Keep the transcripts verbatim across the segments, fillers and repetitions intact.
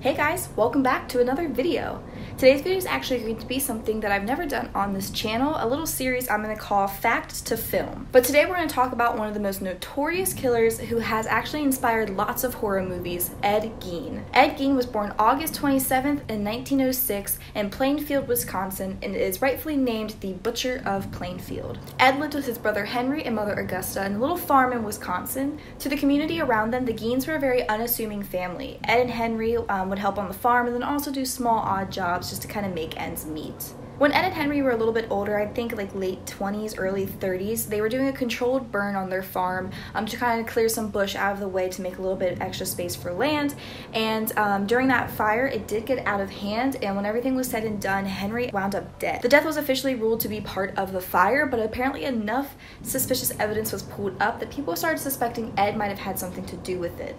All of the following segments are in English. Hey guys, welcome back to another video. Today's video is actually going to be something that I've never done on this channel, a little series I'm going to call Facts to Film. But today we're going to talk about one of the most notorious killers who has actually inspired lots of horror movies, Ed Gein. Ed Gein was born August twenty-seventh in nineteen oh six in Plainfield, Wisconsin, and is rightfully named the Butcher of Plainfield. Ed lived with his brother Henry and mother Augusta on a little farm in Wisconsin. To the community around them, the Geins were a very unassuming family. Ed and Henry um, would help on the farm and then also do small odd jobs just to kind of make ends meet. When Ed and Henry were a little bit older, I think like late twenties, early thirties, they were doing a controlled burn on their farm um, to kind of clear some bush out of the way to make a little bit of extra space for land. And um, during that fire, it did get out of hand, and when everything was said and done, Henry wound up dead. The death was officially ruled to be part of the fire, but apparently enough suspicious evidence was pulled up that people started suspecting Ed might have had something to do with it.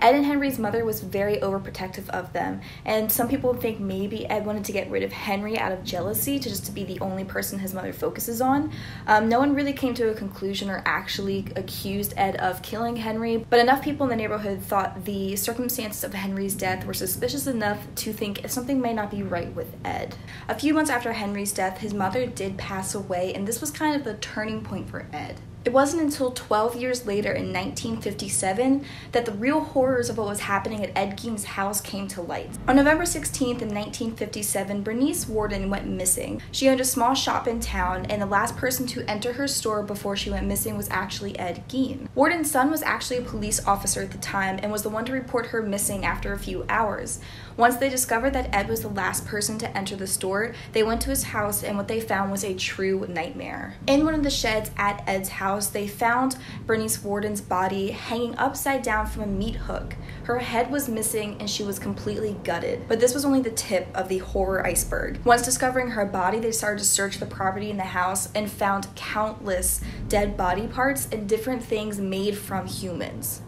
Ed and Henry's mother was very overprotective of them, and some people think maybe Ed wanted to get rid of Henry out of jealousy to just to be the only person his mother focuses on. Um, no one really came to a conclusion or actually accused Ed of killing Henry, but enough people in the neighborhood thought the circumstances of Henry's death were suspicious enough to think something may not be right with Ed. A few months after Henry's death, his mother did pass away, and this was kind of the turning point for Ed. It wasn't until twelve years later in nineteen fifty-seven that the real horrors of what was happening at Ed Gein's house came to light. On November sixteenth in nineteen fifty-seven, Bernice Worden went missing. She owned a small shop in town, and the last person to enter her store before she went missing was actually Ed Gein. Warden's son was actually a police officer at the time and was the one to report her missing after a few hours. Once they discovered that Ed was the last person to enter the store, they went to his house, and what they found was a true nightmare. In one of the sheds at Ed's house, they found Bernice Worden's body hanging upside down from a meat hook. Her head was missing and she was completely gutted. But this was only the tip of the horror iceberg. Once discovering her body, they started to search the property in the house and found countless dead body parts and different things made from humans.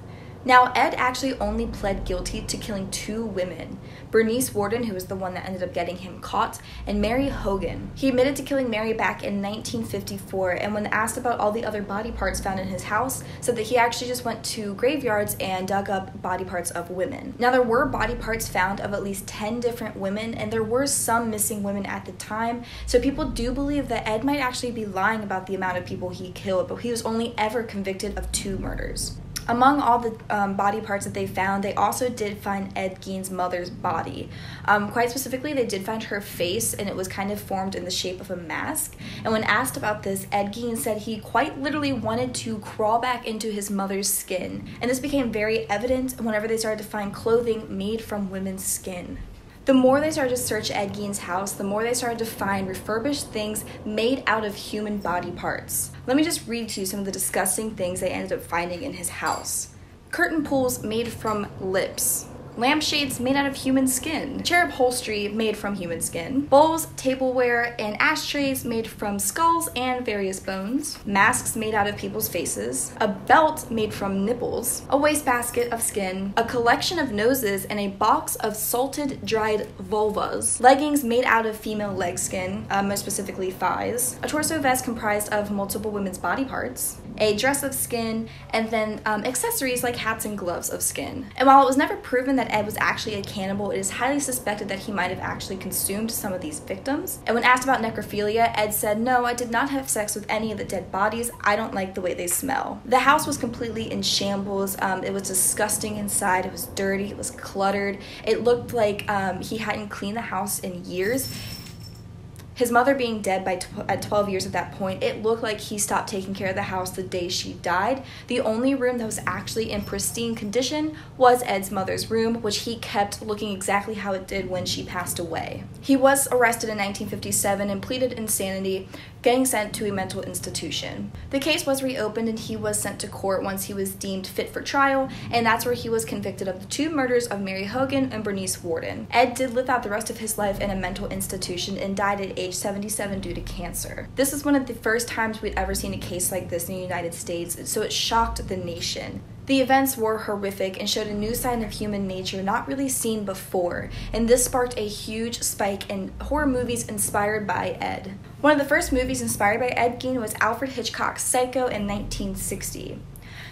Now, Ed actually only pled guilty to killing two women, Bernice Worden, who was the one that ended up getting him caught, and Mary Hogan. He admitted to killing Mary back in nineteen fifty-four, and when asked about all the other body parts found in his house, said that he actually just went to graveyards and dug up body parts of women. Now, there were body parts found of at least ten different women, and there were some missing women at the time, so people do believe that Ed might actually be lying about the amount of people he killed, but he was only ever convicted of two murders. Among all the um, body parts that they found, they also did find Ed Gein's mother's body. Um, quite specifically, they did find her face, and it was kind of formed in the shape of a mask. And when asked about this, Ed Gein said he quite literally wanted to crawl back into his mother's skin. And this became very evident whenever they started to find clothing made from women's skin. The more they started to search Ed Gein's house, the more they started to find refurbished things made out of human body parts. Let me just read to you some of the disgusting things they ended up finding in his house. Curtain pulls made from lips. Lampshades made out of human skin. Chair upholstery made from human skin. Bowls, tableware, and ashtrays made from skulls and various bones. Masks made out of people's faces. A belt made from nipples. A wastebasket of skin. A collection of noses and a box of salted dried vulvas. Leggings made out of female leg skin, uh, most specifically thighs. A torso vest comprised of multiple women's body parts. A dress of skin, and then um, accessories like hats and gloves of skin. And while it was never proven that Ed was actually a cannibal, it is highly suspected that he might have actually consumed some of these victims. And when asked about necrophilia, Ed said, "No, I did not have sex with any of the dead bodies. I don't like the way they smell." The house was completely in shambles. Um, it was disgusting inside. It was dirty. It was cluttered. It looked like um, he hadn't cleaned the house in years. His mother being dead by at twelve years at that point, it looked like he stopped taking care of the house the day she died. The only room that was actually in pristine condition was Ed's mother's room, which he kept looking exactly how it did when she passed away. He was arrested in nineteen fifty-seven and pleaded insanity, getting sent to a mental institution. The case was reopened and he was sent to court once he was deemed fit for trial, and that's where he was convicted of the two murders of Mary Hogan and Bernice Worden. Ed did live out the rest of his life in a mental institution and died at age seventy-seven due to cancer. This is one of the first times we'd ever seen a case like this in the United States, so it shocked the nation. The events were horrific and showed a new side of human nature not really seen before, and this sparked a huge spike in horror movies inspired by Ed. One of the first movies inspired by Ed Gein was Alfred Hitchcock's Psycho in nineteen sixty.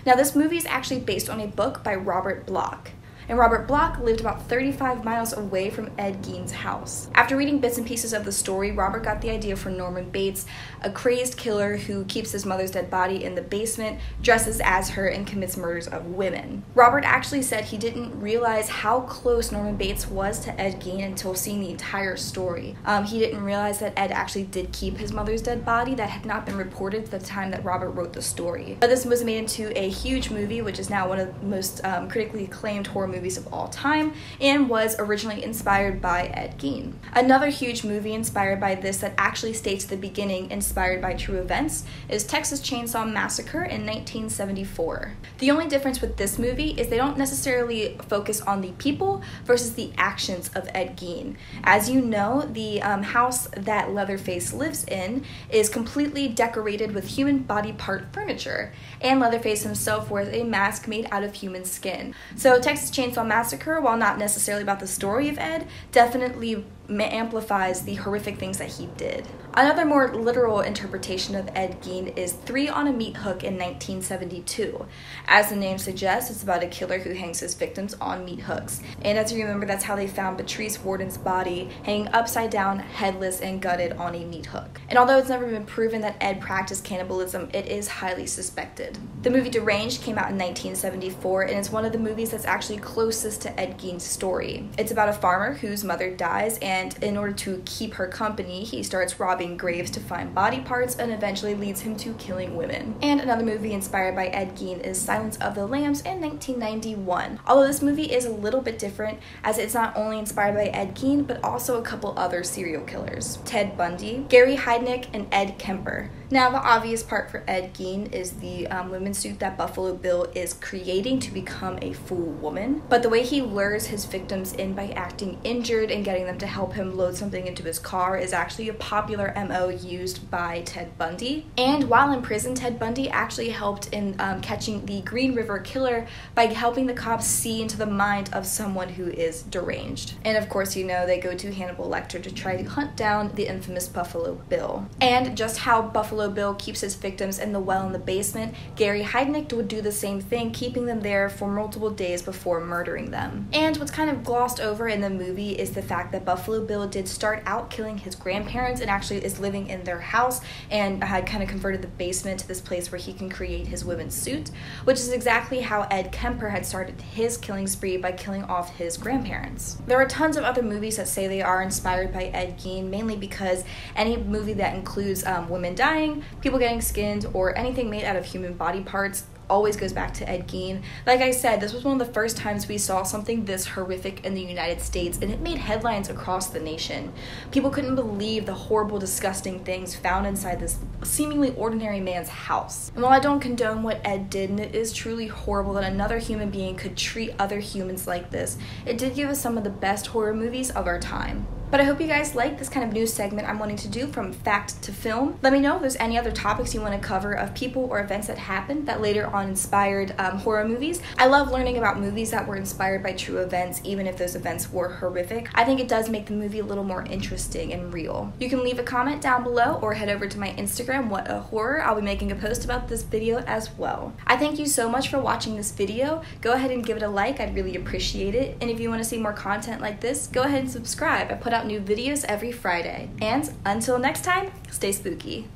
Now, this movie is actually based on a book by Robert Bloch. and Robert Bloch lived about thirty-five miles away from Ed Gein's house. After reading bits and pieces of the story, Robert got the idea from Norman Bates, a crazed killer who keeps his mother's dead body in the basement, dresses as her, and commits murders of women. Robert actually said he didn't realize how close Norman Bates was to Ed Gein until seeing the entire story. Um, he didn't realize that Ed actually did keep his mother's dead body that had not been reported at the time that Robert wrote the story. But this was made into a huge movie, which is now one of the most um, critically acclaimed horror movies of all time, and was originally inspired by Ed Gein. Another huge movie inspired by this that actually states the beginning, inspired by true events, is Texas Chainsaw Massacre in nineteen seventy-four. The only difference with this movie is they don't necessarily focus on the people versus the actions of Ed Gein. As you know, the um, house that Leatherface lives in is completely decorated with human body part furniture, and Leatherface himself wears a mask made out of human skin. So Texas Chainsaw Massacre, while not necessarily about the story of Ed, definitely amplifies the horrific things that he did. Another more literal interpretation of Ed Gein is Three on a Meat Hook in nineteen seventy-two. As the name suggests, it's about a killer who hangs his victims on meat hooks. And as you remember, that's how they found Bernice Worden's body, hanging upside down, headless, and gutted on a meat hook. And although it's never been proven that Ed practiced cannibalism, it is highly suspected. The movie Deranged came out in nineteen seventy-four, and it's one of the movies that's actually closest to Ed Gein's story. It's about a farmer whose mother dies, and And in order to keep her company, he starts robbing graves to find body parts, and eventually leads him to killing women. And another movie inspired by Ed Gein is Silence of the Lambs in nineteen ninety-one. Although this movie is a little bit different, as it's not only inspired by Ed Gein, but also a couple other serial killers. Ted Bundy, Gary Heidnick, and Ed Kemper. Now, the obvious part for Ed Gein is the um, women's suit that Buffalo Bill is creating to become a full woman. But the way he lures his victims in by acting injured and getting them to help him load something into his car is actually a popular M O used by Ted Bundy. And while in prison, Ted Bundy actually helped in um, catching the Green River Killer by helping the cops see into the mind of someone who is deranged. And of course, you know, they go to Hannibal Lecter to try to hunt down the infamous Buffalo Bill. And just how Buffalo Bill keeps his victims in the well in the basement, Gary Heidnick would do the same thing, keeping them there for multiple days before murdering them. And what's kind of glossed over in the movie is the fact that Buffalo Bill did start out killing his grandparents and actually is living in their house and had kind of converted the basement to this place where he can create his women's suit, which is exactly how Ed Kemper had started his killing spree by killing off his grandparents. There are tons of other movies that say they are inspired by Ed Gein, mainly because any movie that includes um, women dying, people getting skinned, or anything made out of human body parts always goes back to Ed Gein. Like I said, this was one of the first times we saw something this horrific in the United States, and it made headlines across the nation. People couldn't believe the horrible, disgusting things found inside this seemingly ordinary man's house. And while I don't condone what Ed did, and it is truly horrible that another human being could treat other humans like this, it did give us some of the best horror movies of our time. But I hope you guys like this kind of new segment I'm wanting to do, from fact to film. Let me know if there's any other topics you want to cover of people or events that happened that later on inspired um, horror movies. I love learning about movies that were inspired by true events, even if those events were horrific. I think it does make the movie a little more interesting and real. You can leave a comment down below or head over to my Instagram, What a Horror. I'll be making a post about this video as well. I thank you so much for watching this video. Go ahead and give it a like. I'd really appreciate it. And if you want to see more content like this, go ahead and subscribe. I put out new videos every Friday. And until next time, stay spooky.